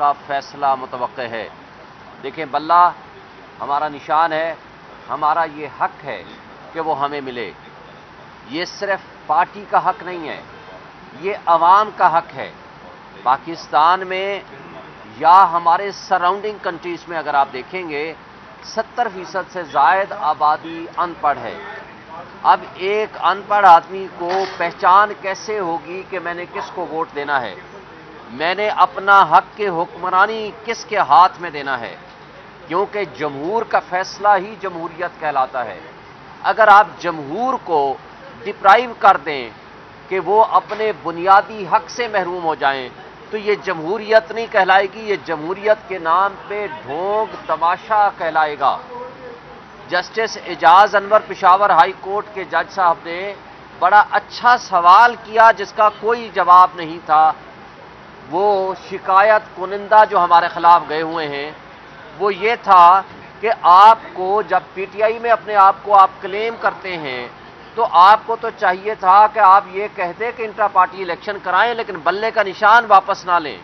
का फैसला मुतवक्के है। देखें, बल्ला हमारा निशान है, हमारा ये हक है कि वो हमें मिले। ये सिर्फ पार्टी का हक नहीं है, ये अवाम का हक है। पाकिस्तान में या हमारे सराउंडिंग कंट्रीज़ में अगर आप देखेंगे 70% से ज़ायद आबादी अनपढ़ है। अब एक अनपढ़ आदमी को पहचान कैसे होगी कि मैंने किसको वोट देना है, मैंने अपना हक के हुक्मरानी किसके हाथ में देना है, क्योंकि जमहूर का फैसला ही जमहूरियत कहलाता है। अगर आप जमहूर को डिप्राइव कर दें कि वो अपने बुनियादी हक से महरूम हो जाएं, तो ये जमहूरियत नहीं कहलाएगी, ये जमहूरियत के नाम पे ढोंग तमाशा कहलाएगा। Justice Ejaz Anwar Peshawar high court के जज साहब ने बड़ा अच्छा सवाल किया जिसका कोई जवाब नहीं था। वो शिकायत कुनिंदा जो हमारे खिलाफ गए हुए हैं वो ये था कि आपको जब पीटीआई में अपने आप को आप क्लेम करते हैं तो आपको तो चाहिए था कि आप ये कहते कि इंट्रा पार्टी इलेक्शन कराएं लेकिन बल्ले का निशान वापस ना लें।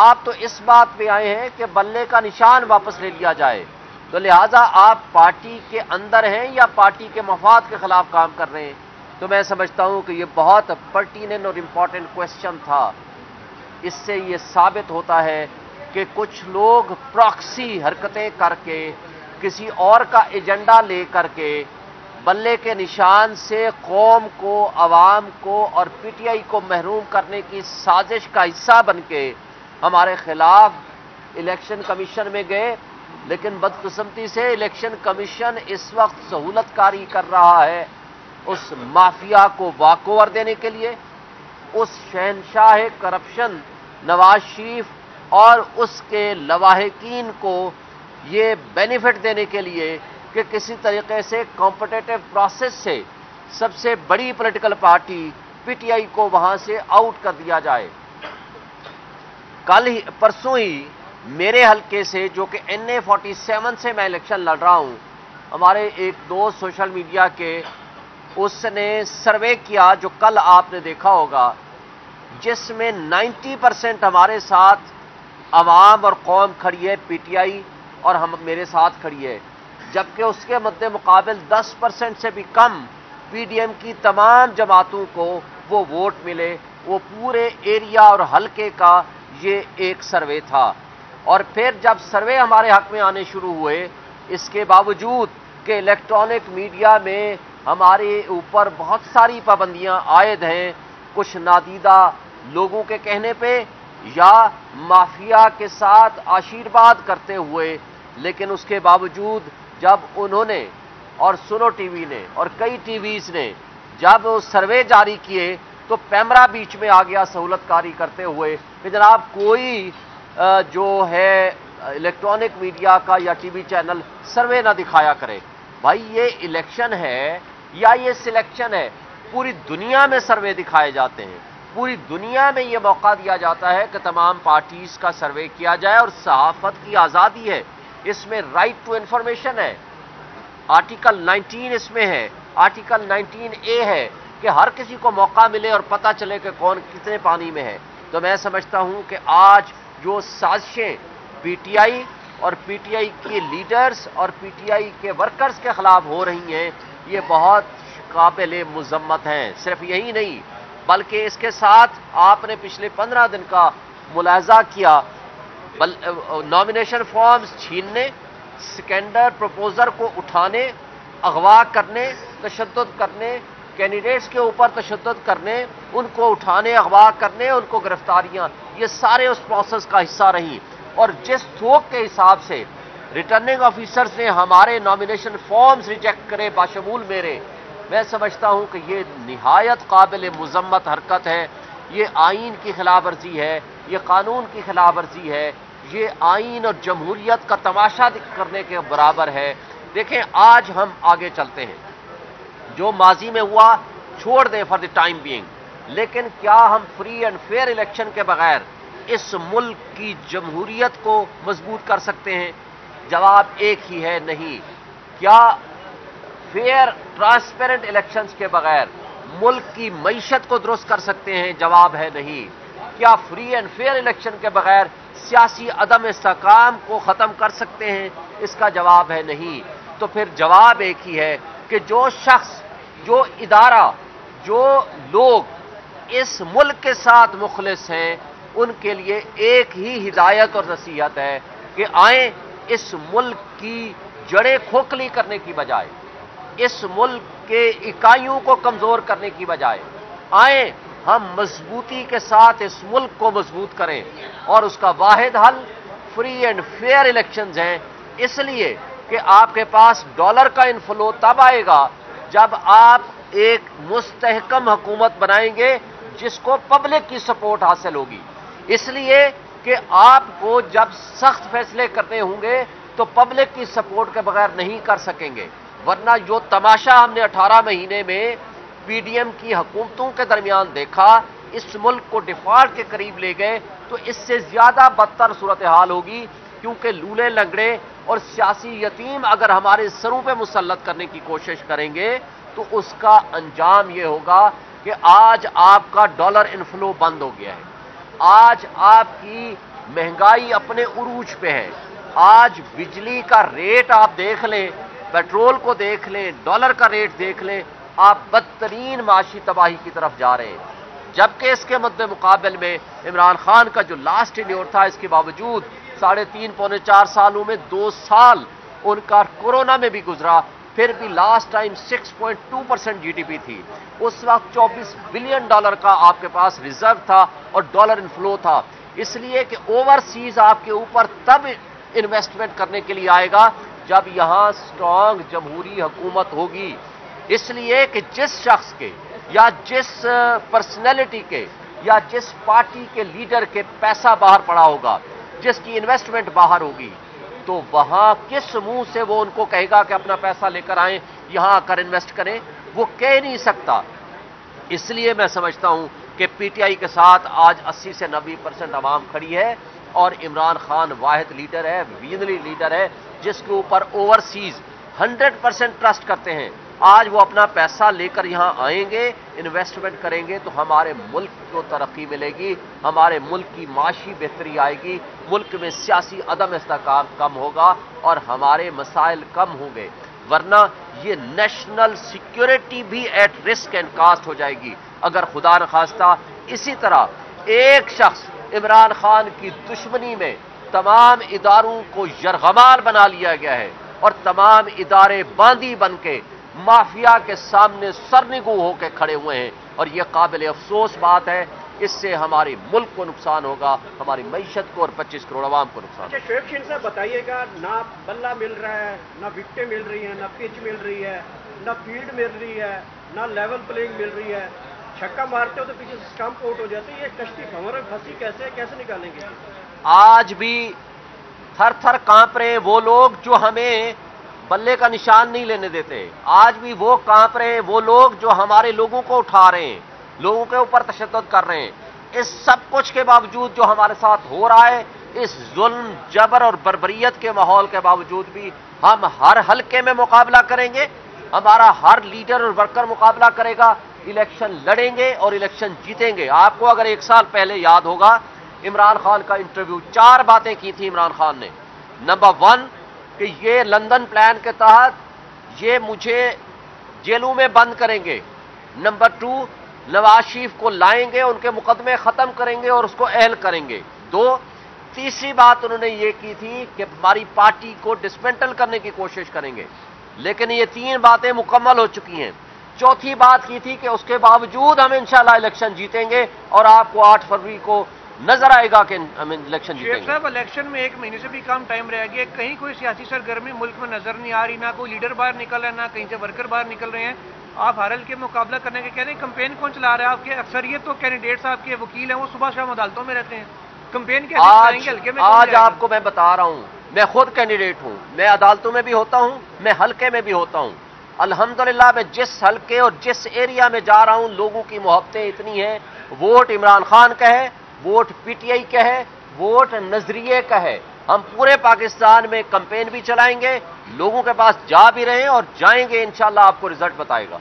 आप तो इस बात पे आए हैं कि बल्ले का निशान वापस ले लिया जाए, तो लिहाजा आप पार्टी के अंदर हैं या पार्टी के मफाद के खिलाफ काम कर रहे हैं। तो मैं समझता हूं कि ये बहुत पर्टिनेंट और इम्पॉर्टेंट क्वेश्चन था। इससे ये साबित होता है कि कुछ लोग प्रॉक्सी हरकतें करके किसी और का एजेंडा ले करके बल्ले के निशान से कौम को, आवाम को और पीटीआई को महरूम करने की साजिश का हिस्सा बनके हमारे खिलाफ इलेक्शन कमीशन में गए। लेकिन बदकिस्मती से इलेक्शन कमीशन इस वक्त सहूलतकारी कर रहा है उस माफिया को वाकओवर देने के लिए, उस शहनशाह करप्शन नवाज शरीफ और उसके लवाहकीन को ये बेनिफिट देने के लिए कि किसी तरीके से कॉम्पिटेटिव प्रोसेस से सबसे बड़ी पॉलिटिकल पार्टी पीटीआई को वहां से आउट कर दिया जाए। कल ही परसों ही मेरे हलके से, जो कि NA 47 से मैं इलेक्शन लड़ रहा हूं, हमारे एक दोस्त सोशल मीडिया के, उसने सर्वे किया जो कल आपने देखा होगा, जिसमें 90% हमारे साथ आवाम और कौम खड़ी है, पीटीआई और हम मेरे साथ खड़ी है, जबकि उसके मद्दे मुकाबल 10% से भी कम PDM की तमाम जमातों को वो वोट मिले। वो पूरे एरिया और हलके का ये एक सर्वे था। और फिर जब सर्वे हमारे हक में आने शुरू हुए, इसके बावजूद कि इलेक्ट्रॉनिक मीडिया में हमारे ऊपर बहुत सारी पाबंदियां आयद हैं, कुछ नादीदा लोगों के कहने पे या माफिया के साथ आशीर्वाद करते हुए, लेकिन उसके बावजूद जब उन्होंने और सुनो टीवी ने और कई टीवीज़ ने जब सर्वे जारी किए तो पैमरा बीच में आ गया सहूलतकारी करते हुए कि जनाब कोई जो है इलेक्ट्रॉनिक मीडिया का या टीवी चैनल सर्वे ना दिखाया करे। भाई ये इलेक्शन है या ये सिलेक्शन है? पूरी दुनिया में सर्वे दिखाए जाते हैं, पूरी दुनिया में ये मौका दिया जाता है कि तमाम पार्टीज़ का सर्वे किया जाए। और सहाफ़त की आज़ादी है, इसमें राइट टू इंफॉर्मेशन है, आर्टिकल 19 इसमें है, आर्टिकल 19A है कि हर किसी को मौका मिले और पता चले कि कौन कितने पानी में है। तो मैं समझता हूं कि आज जो साजिशें पीटीआई और पीटीआई के लीडर्स और पीटीआई के वर्कर्स के खिलाफ हो रही हैं ये बहुत काबिल मजम्मत हैं। सिर्फ यही नहीं बल्कि इसके साथ आपने पिछले 15 दिन का मुलाहजा किया, नॉमिनेशन फॉर्म्स छीनने, सिकंडर प्रपोजर को उठाने, अगवा करने, तशद्दुद करने, कैंडिडेट्स के ऊपर तशद्दुद करने, उनको उठाने, अगवा करने, उनको गिरफ्तारियां, ये सारे उस प्रोसेस का हिस्सा रही। और जिस थोक के हिसाब से रिटर्निंग ऑफिसर्स ने हमारे नॉमिनेशन फॉर्म्स रिजेक्ट करे बाशमूल मेरे, मैं समझता हूं कि ये निहायत काबिल मजम्मत हरकत है। ये आइन की खिलाफ वर्जी है, ये कानून की खिलाफ वर्जी है, ये आइन और जमहूरियत का तमाशा करने के बराबर है। देखें, आज हम आगे चलते हैं, जो माजी में हुआ छोड़ दें फॉर द टाइम बीइंग, लेकिन क्या हम फ्री एंड फेयर इलेक्शन के बगैर इस मुल्क की जमहूरियत को मजबूत कर सकते हैं? जवाब एक ही है, नहीं। क्या फेयर ट्रांसपेरेंट इलेक्शंस के बगैर मुल्क की मईशत को दुरुस्त कर सकते हैं? जवाब है नहीं। क्या फ्री एंड फेयर इलेक्शन के बगैर सियासी अदम इस्तेहकाम को ख़त्म कर सकते हैं? इसका जवाब है नहीं। तो फिर जवाब एक ही है कि जो शख्स, जो इदारा, जो लोग इस मुल्क के साथ मुखलिस हैं, उनके लिए एक ही हिदायत और नसीहत है कि आए इस मुल्क की जड़ें खोखली करने की बजाय, इस मुल्क के इकाइयों को कमज़ोर करने की बजाय, आए हम मजबूती के साथ इस मुल्क को मजबूत करें। और उसका वाहिद हल फ्री एंड फेयर इलेक्शंस हैं, इसलिए कि आपके पास डॉलर का इनफ्लो तब आएगा जब आप एक मुस्तहकम हुकूमत बनाएंगे जिसको पब्लिक की सपोर्ट हासिल होगी। इसलिए कि आपको जब सख्त फैसले करने होंगे तो पब्लिक की सपोर्ट के बगैर नहीं कर सकेंगे, वरना जो तमाशा हमने 18 महीने में पीडीएम की हुकूमतों के दरमियान देखा, इस मुल्क को डिफॉल्ट के करीब ले गए, तो इससे ज़्यादा बदतर सूरत हाल होगी। क्योंकि लूले लंगड़े और सियासी यतीम अगर हमारे सरों पर मुसल्लत करने की कोशिश करेंगे तो उसका अंजाम ये होगा कि आज आपका डॉलर इनफ्लो बंद हो गया है, आज आपकी महंगाई अपने उरूज पे है, आज बिजली का रेट आप देख लें, पेट्रोल को देख लें, डॉलर का रेट देख लें, आप बदतरीन माशी तबाही की तरफ जा रहे हैं। जबकि इसके मद्देमुकाबल में इमरान खान का जो लास्ट टेन्योर था, इसके बावजूद 3.5 पौने 4 सालों में 2 साल उनका कोरोना में भी गुजरा, फिर भी लास्ट टाइम 6.2% GDP थी। उस वक्त $24 बिलियन का आपके पास रिजर्व था और डॉलर इनफ्लो था, इसलिए कि ओवरसीज आपके ऊपर तब इन्वेस्टमेंट करने के लिए आएगा जब यहाँ स्ट्रॉन्ग जमहूरी हुकूमत होगी। इसलिए कि जिस शख्स के या जिस पर्सनैलिटी के या जिस पार्टी के लीडर के पैसा बाहर पड़ा होगा, जिसकी इन्वेस्टमेंट बाहर होगी, तो वहाँ किस मुंह से वो उनको कहेगा कि अपना पैसा लेकर आएं, यहाँ आकर इन्वेस्ट करें? वो कह नहीं सकता। इसलिए मैं समझता हूँ कि PTI के साथ आज 80 से 90% आवाम खड़ी है और इमरान खान वाहिद लीडर है, विजनरी लीडर है, जिसके ऊपर ओवरसीज 100% ट्रस्ट करते हैं। आज वो अपना पैसा लेकर यहाँ आएंगे, इन्वेस्टमेंट करेंगे, तो हमारे मुल्क को तरक्की मिलेगी, हमारे मुल्क की माशी बेहतरी आएगी, मुल्क में सियासी अदम इस्तेहकाम कम होगा और हमारे मसाइल कम होंगे। वरना ये नेशनल सिक्योरिटी भी एट रिस्क एंड कास्ट हो जाएगी अगर खुदा न खास्ता इसी तरह एक शख्स इमरान खान की दुश्मनी में तमाम इदारों को यरगमाल बना लिया गया है और तमाम इदारे बांदी बन के माफिया के सामने सरनिगू होकर खड़े हुए हैं। और यह काबिल अफसोस बात है, इससे हमारे मुल्क को नुकसान होगा, हमारी मैशत को और 25 करोड़ आवाम को नुकसान होगा। शोएब शहीन साहब, बताइएगा, ना बल्ला मिल रहा है, ना विकटें मिल रही हैं, ना पिच मिल रही है, ना फील्ड मिल रही है, ना लेवल प्लेइंग मिल रही है, छक्का मारते हो तो पीछे स्टंप आउट हो जाते हैं। ये कश्ती भंवर में फंसी कैसे, कैसे निकालेंगे? आज भी थर थर कांप रहे हैं वो लोग जो हमें बल्ले का निशान नहीं लेने देते। आज भी वो कांप रहे हैं वो लोग जो हमारे लोगों को उठा रहे हैं, लोगों के ऊपर तशद्दुद कर रहे हैं। इस सब कुछ के बावजूद जो हमारे साथ हो रहा है, इस जुल्म, जबर और बर्बरियत के माहौल के बावजूद भी हम हर हलके में मुकाबला करेंगे, हमारा हर लीडर और वर्कर मुकाबला करेगा, इलेक्शन लड़ेंगे और इलेक्शन जीतेंगे। आपको अगर 1 साल पहले याद होगा, इमरान खान का इंटरव्यू, 4 बातें की थी इमरान खान ने। नंबर 1 कि ये लंदन प्लान के तहत ये मुझे जेलों में बंद करेंगे। नंबर 2 नवाज शरीफ को लाएंगे, उनके मुकदमे ख़त्म करेंगे और उसको अहल करेंगे। 3 बात उन्होंने ये की थी कि हमारी पार्टी को डिसमेंटल करने की कोशिश करेंगे, लेकिन ये 3 बातें मुकम्मल हो चुकी हैं। 4 बात की थी कि उसके बावजूद हम इंशाल्लाह इलेक्शन जीतेंगे और आपको 8 फरवरी को नजर आएगा कि हम इलेक्शन जीतेंगे। साहब, इलेक्शन में 1 महीने से भी कम टाइम रह गया, कहीं कोई सियासी सरगर्मी मुल्क में नजर नहीं आ रही, ना कोई लीडर बाहर निकल रहा है, ना कहीं से वर्कर बाहर निकल रहे हैं। आप हरल के मुकाबला करने के कह रहे हैं, कंपेन कौन चला रहा है? आपके अक्सरियत तो कैंडिडेट साहब के वकील हैं, वो सुबह शाम अदालतों में रहते हैं, कंपेन कैसे? आज आपको मैं बता रहा हूँ, मैं खुद कैंडिडेट हूँ, मैं अदालतों में भी होता हूँ, मैं हल्के में भी होता हूँ। अल्हम्दुलिल्लाह मैं जिस हल्के और जिस एरिया में जा रहा हूँ, लोगों की मोहब्बतें इतनी हैं। वोट इमरान खान का है, वोट PTI का है, वोट नजरिए का है। हम पूरे पाकिस्तान में कंपेन भी चलाएंगे, लोगों के पास जा भी रहे हैं और जाएंगे, इंशाल्लाह आपको रिजल्ट बताएगा।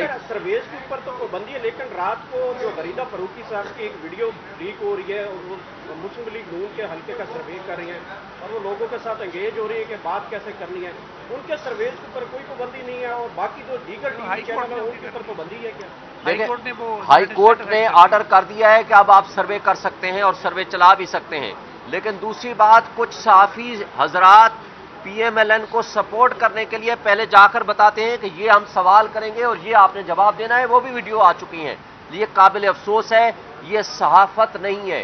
तरवेज के ऊपर तो पाबंदी है, लेकिन रात को जो गरीदा फरूकी साहब की एक वीडियो लीक हो रही है और वो मुस्लिम लीग नून के हल्के का सर्वे कर रही है और वो लोगों के साथ एंगेज हो रही है कि बात कैसे करनी है, उनके सर्वेज के ऊपर कोई पाबंदी नहीं है और बाकी जो दीगर टीवी चैनल है उनके ऊपर पाबंदी है क्या? हाईकोर्ट ने ऑर्डर कर दिया है कि अब आप सर्वे कर सकते हैं और सर्वे चला भी सकते हैं, लेकिन दूसरी बात कुछ सहाफी हजरात पीएमएलएन को सपोर्ट करने के लिए पहले जाकर बताते हैं कि ये हम सवाल करेंगे और ये आपने जवाब देना है, वो भी वीडियो आ चुकी हैं। ये काबिल अफसोस है, ये सहाफत नहीं है।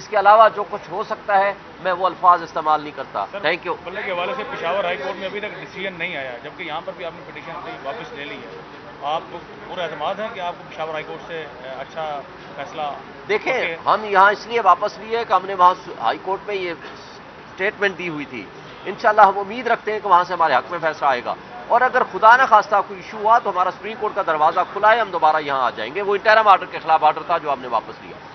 इसके अलावा जो कुछ हो सकता है मैं वो अल्फाज इस्तेमाल नहीं करता। Thank you. बल्ले के हवाले से पेशावर हाई कोर्ट में अभी तक डिसीजन नहीं आया, जबकि यहाँ पर भी आपने पिटीशन वापस ले ली है। आप पूरा एतमाद है कि आपको पेशावर हाई कोर्ट से अच्छा फैसला? देखें, हम यहाँ इसलिए वापस लिए कि हमने वहाँ हाई कोर्ट में ये स्टेटमेंट दी हुई थी। इंशाल्लाह हम उम्मीद रखते हैं कि वहाँ से हमारे हक में फैसला आएगा और अगर खुदा न खास्ता कोई इशू हुआ तो हमारा सुप्रीम कोर्ट का दरवाज़ा खुला है, हम दोबारा यहाँ आ जाएंगे। वो इंटरिम आर्डर के खिलाफ आर्डर था जो आपने वापस लिया।